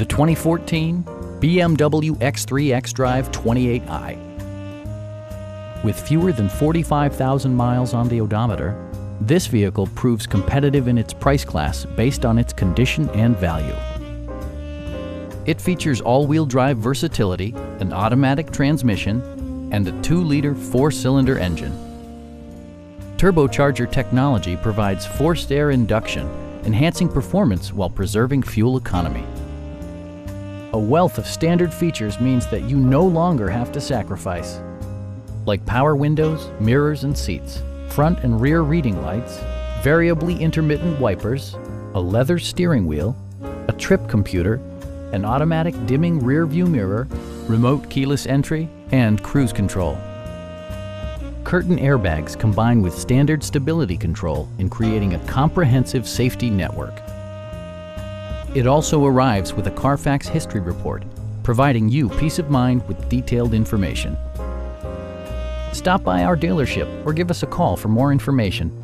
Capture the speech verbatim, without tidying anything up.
The twenty fourteen B M W X three xDrive twenty-eight i. With fewer than forty-five thousand miles on the odometer, this vehicle proves competitive in its price class based on its condition and value. It features all-wheel drive versatility, an automatic transmission, and a two liter four cylinder engine. Turbocharger technology provides forced air induction, enhancing performance while preserving fuel economy. A wealth of standard features means that you no longer have to sacrifice, like power windows, mirrors and seats, front and rear reading lights, variably intermittent wipers, a leather steering wheel, a trip computer, an automatic dimming rear view mirror, remote keyless entry, and cruise control. Curtain airbags combine with standard stability control in creating a comprehensive safety network. It also arrives with a Carfax history report, providing you peace of mind with detailed information. Stop by our dealership or give us a call for more information.